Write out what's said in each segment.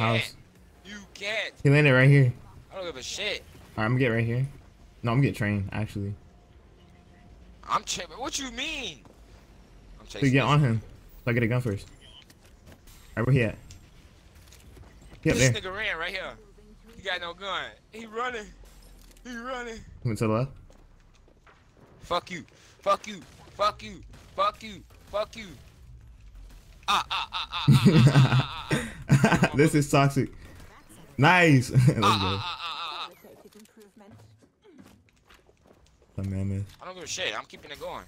house. You can't. He landed right here. I don't give a shit. All right, I'm gonna get right here. No, I'm getting trained actually. I'm chasing. What you mean? I'm chasing. So get on him. So I get a gun first. All right, where he at? He up there. This nigga ran right here. He got no gun. He running. He running. Went to the left. Fuck you. Fuck you. Fuck you. Fuck you. Fuck you. This is toxic. Nice. Let's go. Man, I don't give a shit. I'm keeping it going.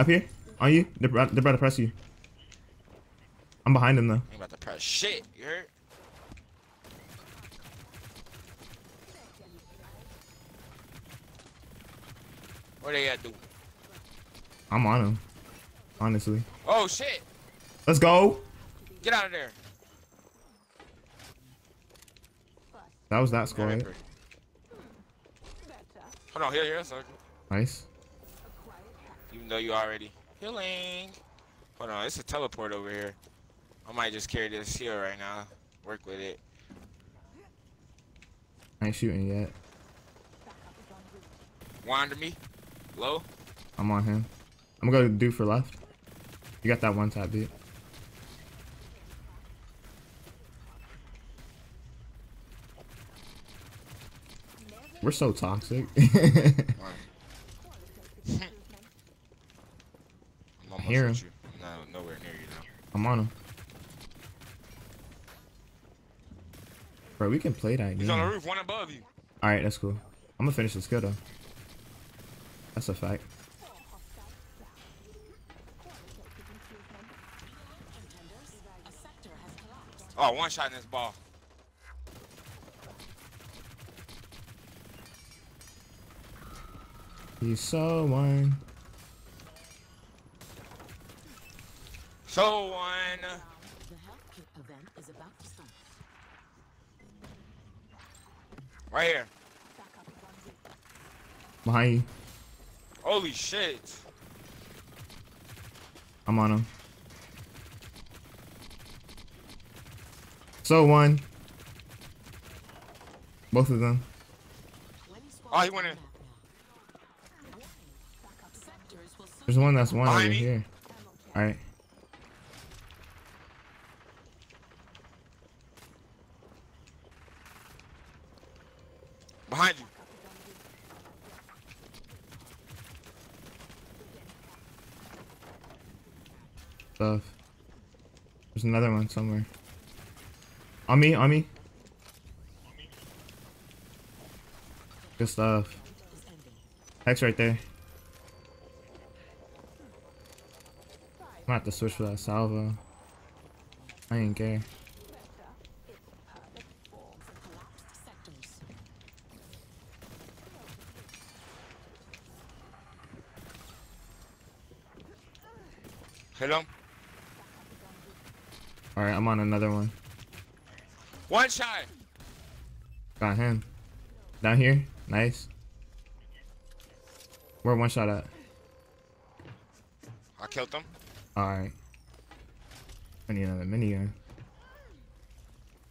Up here? On you? They're about to press you. I'm behind them though. I'm about to press shit. You heard? What they gotta do? I'm on them. Honestly. Oh shit! Let's go! Get out of there. That was that score. Right? Hold on, heal yourself. Nice. You know you already healing. Hold on, it's a teleport over here. I might just carry this heal right now. Work with it. I ain't shooting yet. Wander me. Low. I'm on him. I'm gonna do for left. You got that one tap, dude. We're so toxic. I hear him. I'm nowhere near you now. I'm on him. Bro, we can play that game. He's on the roof, one above you. All right, that's cool. I'm gonna finish this kill though. That's a fact. Oh, one shot in this ball. He's so one. So one. Right here. Behind you. Holy shit. I'm on him. So one. Both of them. Oh, he went in. There's one that's one over here. All right. Behind you. Stuff. There's another one somewhere. On me, on me. Good stuff. Hex right there. I'm gonna have to switch for that salvo. I ain't care. Hello? Alright, I'm on another one. One shot! Got him. Down here? Nice. Where one shot at? I killed him. Alright. I need another minigun.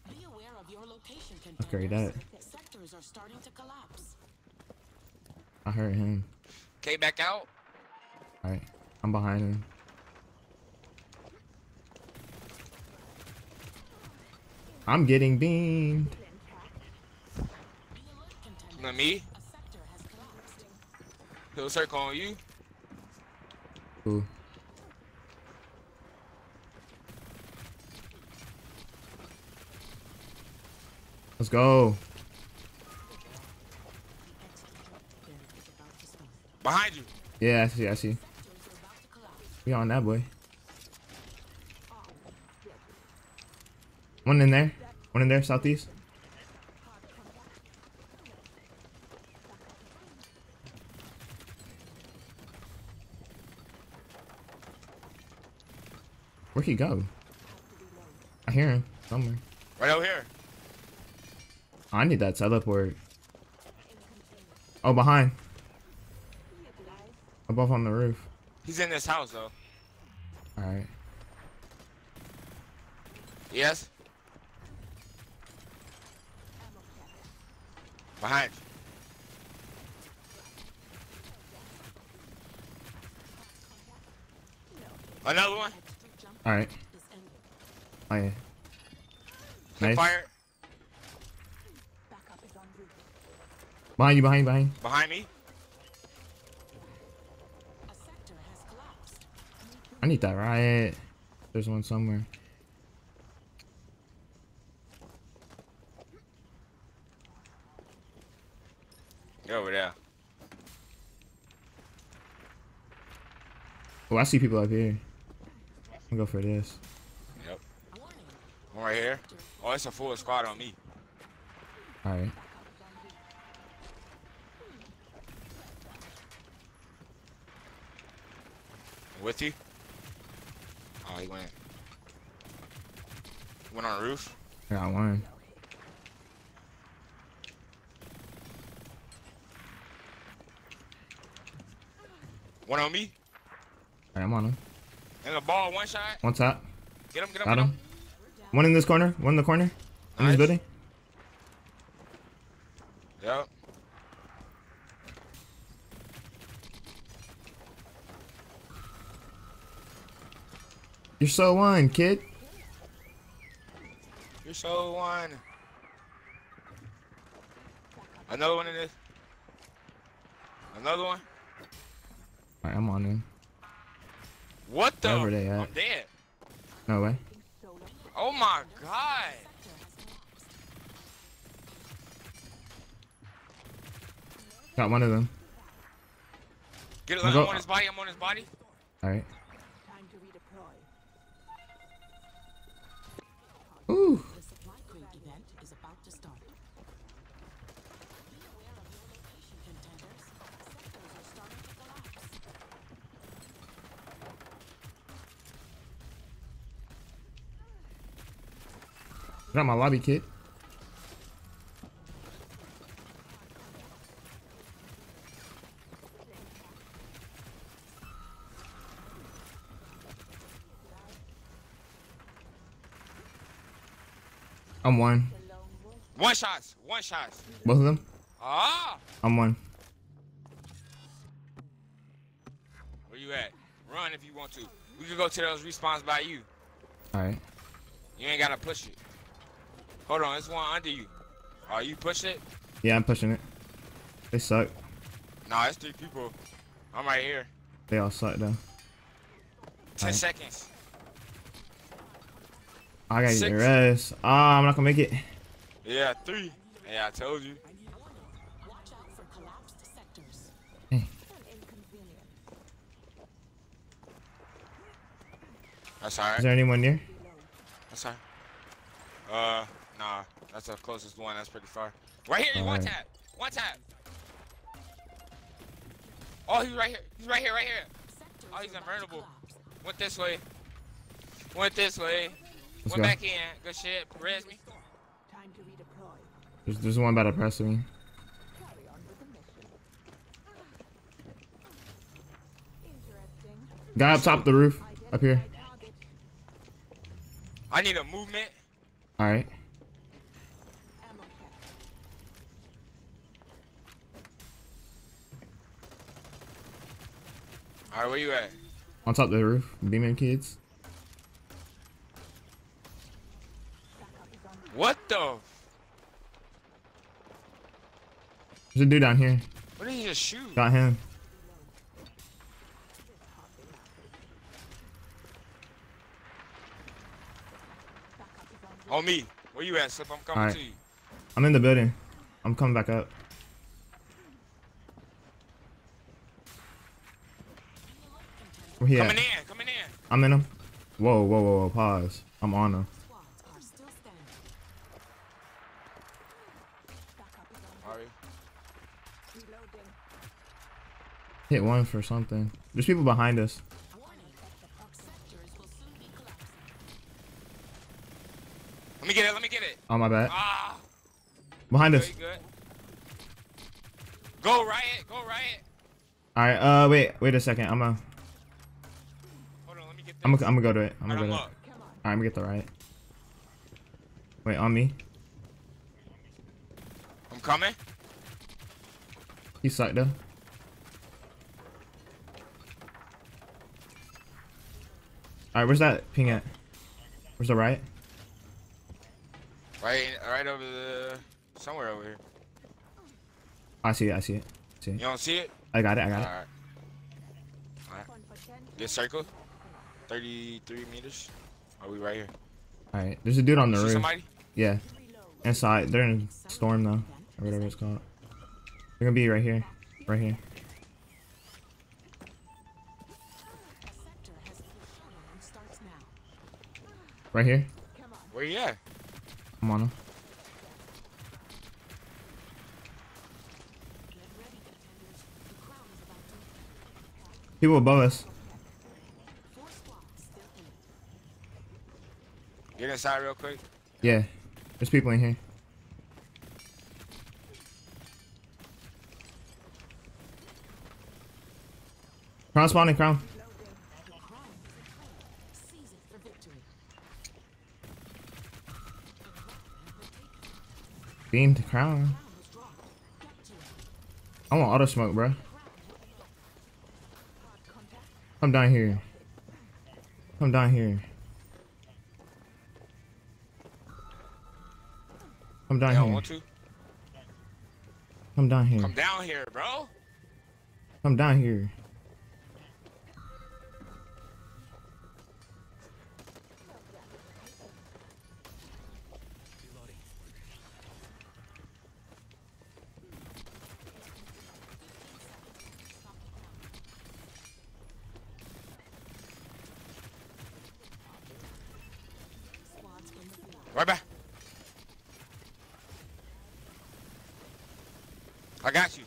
Be aware of your location, let's carry that. Sectors are starting to collapse. I heard him. Okay, back out. Alright. I'm behind him. I'm getting beamed. Not me. He'll circle on you. Ooh. Let's go. Behind you. Yeah, I see. I see. We on that boy. One in there. One in there. Southeast. Where'd he go? I hear him somewhere. Right over here. I need that teleport. Oh, behind. Above on the roof. He's in this house, though. All right. Yes. Behind. Another one. All right. Oh, yeah. Nice. Fire. Behind you, behind. Behind me. I need that riot. There's one somewhere. Go over there. Oh, I see people up here. I'm gonna go for this. Yep. One right here. Oh, it's a full squad on me. Alright. With you? Oh, he went. Went on the roof? Yeah, I won. One on me? Alright, I'm on him. And the ball, one shot. One top. Get him, Got him. One in this corner. One in the corner. Nice. In this building. Yep. You're so one, kid. You're so one. Another one in this. Another one. Alright, I'm on him. What the? I'm dead. No way. Oh my god. Got one of them. Get it, I'm on his body. I'm on his body. Alright. Ooh. Got my lobby kit. I'm one. One shots. One shots. Both of them? Ah! I'm one. Where you at? Run if you want to. We can go to those respawns by you. Alright. You ain't gotta push it. Hold on, there's one under you. Are you pushing it? Yeah, I'm pushing it. They suck. Nah, it's three people. I'm right here. They all suck though. 10 seconds. I gotta get the rest. Ah, I'm not gonna make it. Yeah, three. Yeah, I told you. Watch out for collapsed sectors. Hey. That's alright. Is there anyone near? That's alright. Nah, that's the closest one. That's pretty far. Right here, one tap. One tap. Oh, he's right here. He's right here, right here. Oh, he's invulnerable. Went this way. Went this way. Went back in. Good shit. Res me. There's one about to press me. Guy up top of the roof. Up here. I need a movement. All right. All right, where you at? On top of the roof, beaming kids. What the? There's a dude down here. What did he just shoot? Got him. On me. Where you at, Slip? I'm coming to you. I'm in the building. I'm coming back up. Where he at? Coming in. Coming in. I'm in him. Whoa, whoa, whoa, whoa. Pause. I'm on him. Hit one for something. There's people behind us. Let me get it, let me get it. Oh, my bad. Ah. Behind us. Good. Go riot, go riot. All right, wait a second. I'm gonna. Hold on, let me get this. I'm gonna go to it. I'm gonna go to it. All right, I'm gonna get the riot. Wait, on me. I'm coming. He's stuck though. Alright, where's that ping at? Where's the right? Right over the... somewhere over here. I see it, I see it. See it. You don't see it? I got it, I got it. Alright. This circle? 33 meters? Are we right here? Alright, there's a dude on the roof. Somebody? Yeah. Inside. They're in storm though. Or whatever it's called. They're gonna be right here. Right here. Right here. Where you at? I'm on him. People above us. Get inside real quick. Yeah. There's people in here. Crown spawning, crown. Beam to crown. I want auto smoke, bro. Come down here. Come down here. Come down here. Want to? Come down here. Come down here, bro. Come down here. Right back. I got you.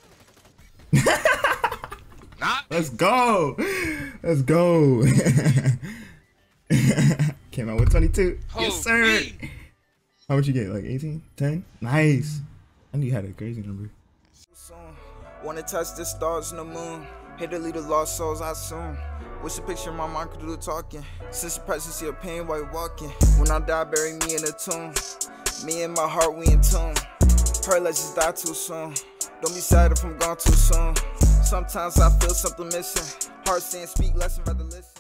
Nah. Let's go. Let's go. Came out with 22. Holy. Yes, sir. Me. How much you get? Like 18? 10? Nice. I knew you had a crazy number. Wanna touch the stars and the moon. Hate to lead the lost souls out soon. What's the picture my mind could do the talking? Since the presence of pain while you're walking. When I die, bury me in a tomb. Me and my heart, we in tune. Pray let's just die too soon. Don't be sad if I'm gone too soon. Sometimes I feel something missing. Heart saying speak less and rather listen.